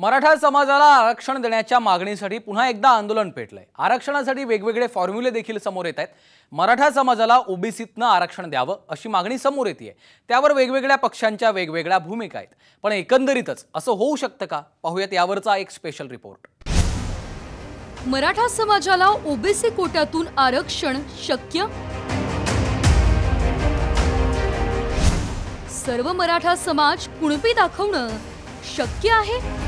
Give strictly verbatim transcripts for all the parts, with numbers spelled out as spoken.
मराठा समाजाला आरक्षण देण्याच्या मागणीसाठी पुन्हा एकदा आंदोलन पेटले। आरक्षणासाठी वेगवेगळे फॉर्म्युले देखील समोर येत आहेत। मराठा समाजाला ओबीसीतून आरक्षण द्यावे अशी मागणी समोर येते। त्यावर वेगवेगळ्या पक्षांच्या वेगवेगळ्या भूमिका आहेत, पण एकंदरीतच असं होऊ शकतं का, पाहूयात यावरचा एक स्पेशल रिपोर्ट। मराठा समाजाला ओबीसी कोट्यातून आरक्षण शक्य? सर्व मराठा समाज कुणपी दाखवणं शक्य आहे?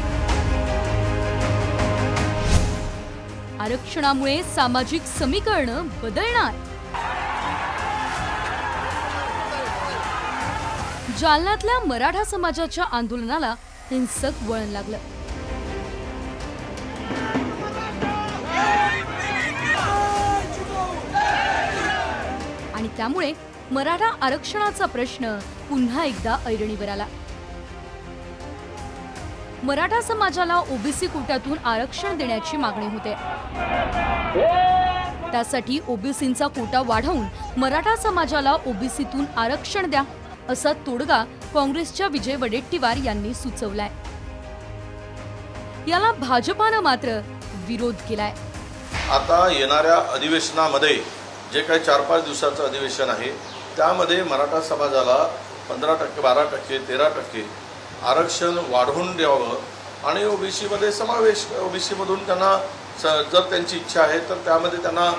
आरक्षणामुळे सामाजिक समीकरण बदलणार? जालन्यातल्या मराठा समाजाच्या आंदोलनाला हिंसक वळण लागलं। आणि त्यामुळे मराठा आरक्षणाचा प्रश्न पुन्हा एकदा ऐरणीवर आला। मराठा समाजाला ओबीसी कोट्यातून आरक्षण देण्याची मागणी होते। त्यासाठी ओबीसींचा कोटा वाढवून मराठा समाजाला ओबीसीतून आरक्षण द्या असा तोडगा काँग्रेसच्या विजय वडेट्टीवार यांनी सुचवलाय। याला भाजपाने मात्र विरोध केलाय। आता येणाऱ्या अधिवेशनामध्ये जे काही चार पाच दिवसाचं अधिवेशन आहे त्यामध्ये मराठा समाजाला पंधरा टक्के बारा टक्के तेरा टक्के आरक्षण वाढवून द्यावं आणि ओबीसी मध्ये समावेश ओबीसी मधून त्यांना जर त्यांची इच्छा आहे तर त्यामध्ये त्यांना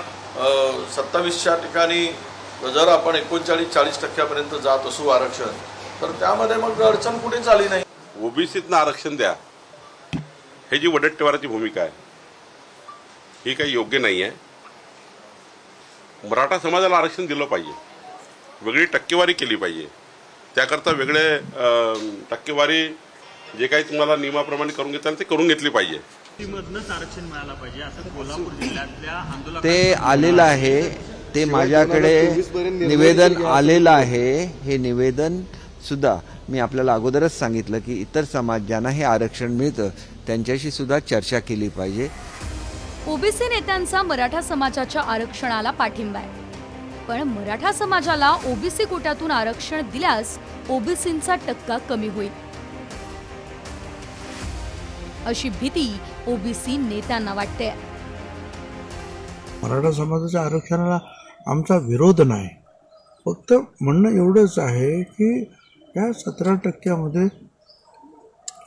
सत्तावीसच्या ठिकाणी जर आपण एकोणचाळीस चाळीस टक्क्यापर्यंत जात असू आरक्षण तर त्यामध्ये मग अडचण कुठे चालली नाही। ओबीसीतनं आरक्षण द्या हे जी वडेट्टीवाराची भूमिका आहे ही काही योग्य नाही आहे। मराठा समाजाला आरक्षण दिलं पाहिजे, वेगळी टक्केवारी केली पाहिजे, त्याकरता वेगळे टक्केवारी जे काही तुम्हाला नियमाप्रमाणे करून घेताना ते करून घेतली पाहिजे। ते आलेलं आहे, ते माझ्याकडे निवेदन आलेलं आहे। हे निवेदन सुद्धा मी आपल्याला अगोदरच सांगितलं की इतर समाजांना हे आरक्षण मिळतं त्यांच्याशी सुद्धा चर्चा केली पाहिजे। ओबीसी नेत्यांचा मराठा समाजाच्या आरक्षणाला पाठिंबा आहे, पण मराठा समाजाला ओबीसी कोट्यातून आरक्षण दिल्यास ओबीसींचा टक्का कमी होईल अशी भीती ओबीसी नेत्यांना वाटते। मराठा समाजाच्या आरक्षणाला आमचा विरोध नाही, फक्त म्हणणं एवढंच आहे की या सतरा टक्क्यामध्ये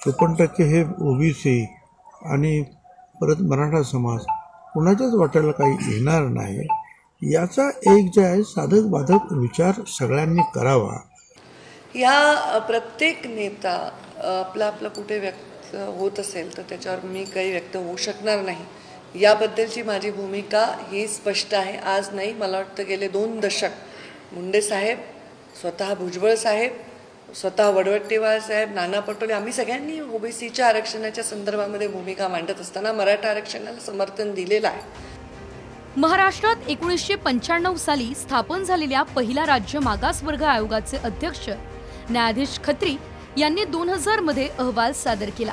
चोपन्न टक्के हे ओबीसी आणि परत मराठा समाज कोणाच्याच वाट्याला काही येणार नाही। याचा एक जे आहे साधक बाधक विचार सगळ्यांनी करावा। या प्रत्येक नेता आपला आपला कुठे व्यक्त होत असेल तर त्याच्यावर मी काही व्यक्त होऊ शकणार नाही। याबद्दलची माझी भूमिका ही स्पष्ट आहे। आज नाही, मला वाटतं गेले दोन दशक मुंडे साहेब, स्वतः भुजबळ साहेब, स्वतः वडवट्टीवार साहेब, नाना पटोले, आम्ही सगळ्यांनी ओबीसीच्या आरक्षणाच्या संदर्भामध्ये भूमिका मांडत असताना मराठा आरक्षणाला समर्थन दिलेलं आहे। महाराष्ट्रात एकोणीसशे पंच्याण्णव साली स्थापन झालेल्या पहिला राज्य मागासवर्ग आयोगाचे अध्यक्ष न्यायाधीश खत्री यांनी दोन हजार मध्ये अहवाल सादर केला।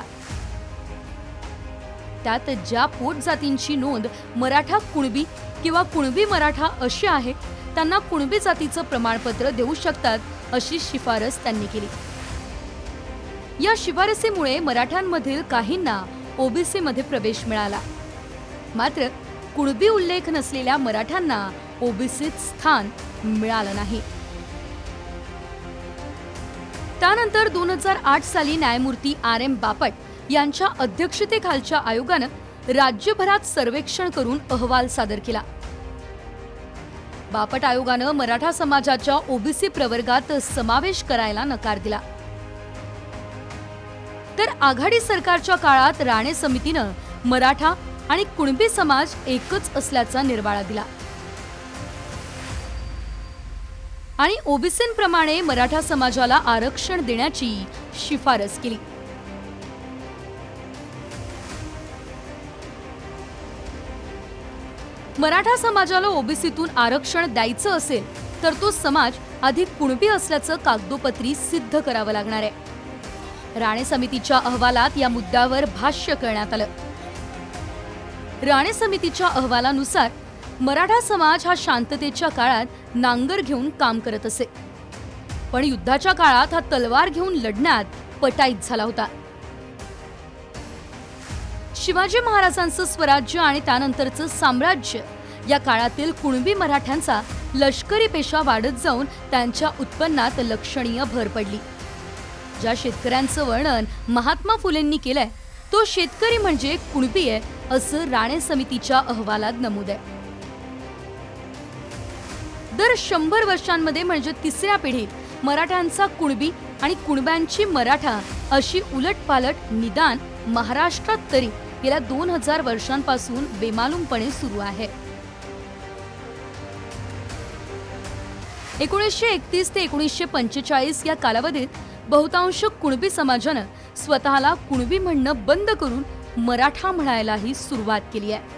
त्यात ज्या पोट जातींची नोंद मराठा कुणबी किंवा कुणबी मराठा अशी आहे त्यांना कुणबी जातीचं प्रमाणपत्र देऊ शकतात अशी शिफारस त्यांनी केली। या शिफारसीमुळे मराठ्यांमधील काहींना ओबीसीमध्ये प्रवेश मिळाला, मात्र कुणबी उल्लेख नसलेल्या मराठ्यांना ओबीसीत स्थान मिळालं नाही। त्यानंतर दोन हजार आठ साली न्यायमूर्ती आर एम बापट यांच्या अध्यक्षतेखालच्या आयोगानं राज्यभरात सर्वेक्षण करून अहवाल सादर केला। बापट आयोगानं मराठा समाजाच्या ओबीसी प्रवर्गात समावेश करायला नकार दिला, तर आघाडी सरकारच्या काळात राणे समितीनं मराठा आणि कुणबी समाज एकच असल्याचा निर्वाळा दिला आणि ओबीसींप्रमाणे मराठा समाजाला आरक्षण देण्याची शिफारस केली। मराठा समाजाला ओबीसीतून आरक्षण द्यायचं असेल तर तो समाज आधी कुणबी असल्याचं कागदोपत्री सिद्ध करावं लागणार आहे। राणे समितीच्या अहवालात या मुद्द्यावर भाष्य करण्यात आलं। राणे समितीच्या अहवालानुसार मराठा समाज हा शांततेच्या काळात नांगर घेऊन काम करत असे, पण युद्धाच्या काळात हा तलवार घेऊन लढण्यात पटाईत झाला होता। शिवाजी महाराजांचं स्वराज्य आणि त्यानंतरचं साम्राज्य या काळातील कुणबी मराठ्यांचा लष्करी पेशा वाढत जाऊन त्यांच्या उत्पन्नात लक्षणीय भर पडली। ज्या शेतकऱ्यांचं वर्णन महात्मा फुलेंनी केलंय तो शेतकरी म्हणजे कुणबी आहे असं राणे समितीच्या अहवालात नमूद आहे। दर शंभर वर्षांमध्ये म्हणजे तिसऱ्या पिढीत मराठ्यांचा कुणबी आणि कुणब्यांची मराठा अशी उलटपालट निदान महाराष्ट्रात तरी गेल्या दोन हजार वर्षांपासून बेमालूमपणे सुरू आहे। एकोणीसशे एकतीस ते एकोणीसशे पंचेचाळीस या कालावधीत बहुतांश कुणबी समाजानं स्वतःला कुणबी म्हणणं बंद करून मराठा म्हणायलाही सुरुवात केली आहे।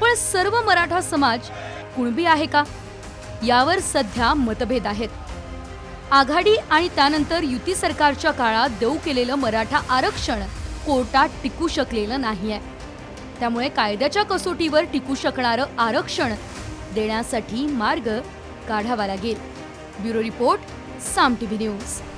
पण सर्व मराठा समाज कुणबी आहे का यावर सध्या मतभेद आहेत। आघाडी आणि त्यानंतर युती सरकारच्या काळात देऊ केलेलं मराठा आरक्षण कोर्टात टिकू शकलेलं नाही आहे। त्यामुळे कायद्याच्या कसोटीवर टिकू शकणारं आरक्षण देण्यासाठी मार्ग काढावा लागेल। Bureau report, Saam TV news.